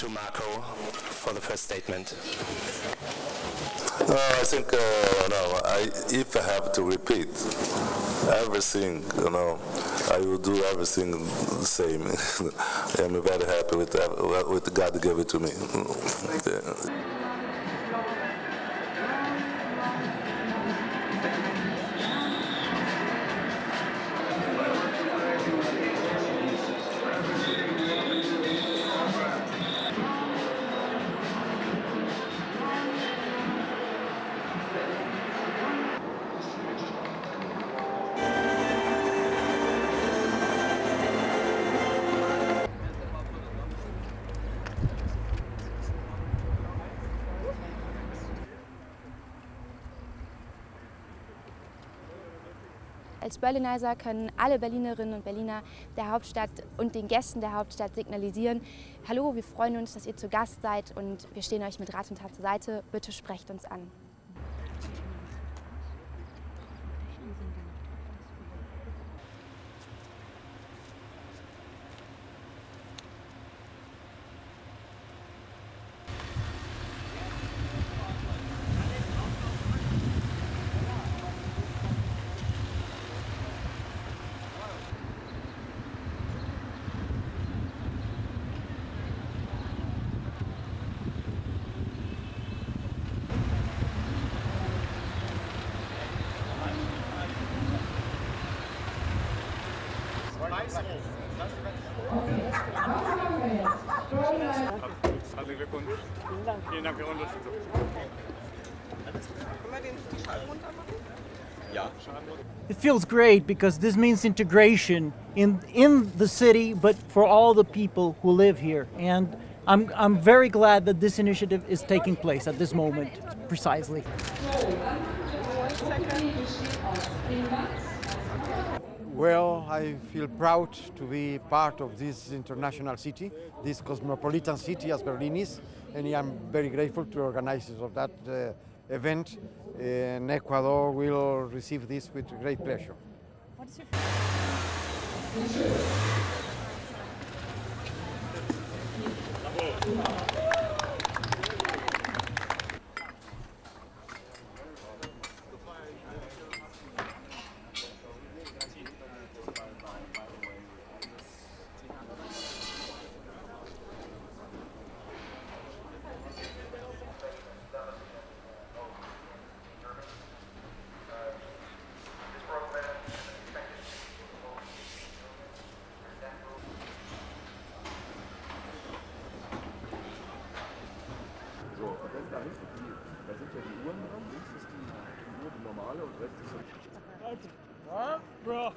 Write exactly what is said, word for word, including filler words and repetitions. to Marco for the first statement. No, I think, uh, no, I, if I have to repeat everything, you know, I will do everything the same. I'm very happy with that, with God gave it to me. Yeah. Als Berlinizer können alle Berlinerinnen und Berliner der Hauptstadt und den Gästen der Hauptstadt signalisieren: Hallo, wir freuen uns, dass ihr zu Gast seid und wir stehen euch mit Rat und Tat zur Seite. Bitte sprecht uns an. Herzlichen Glückwunsch. Vielen Dank. Vielen Dank für Ihre Unterstützung. It feels great because this means integration in in the city, but for all the people who live here. And I'm I'm very glad that this initiative is taking place at this moment, precisely. Well, I feel proud to be part of this international city, this cosmopolitan city as Berlin is, and I'm very grateful to the organizers of that uh, event. Uh, and Ecuador will receive this with great pleasure. What is your Bro.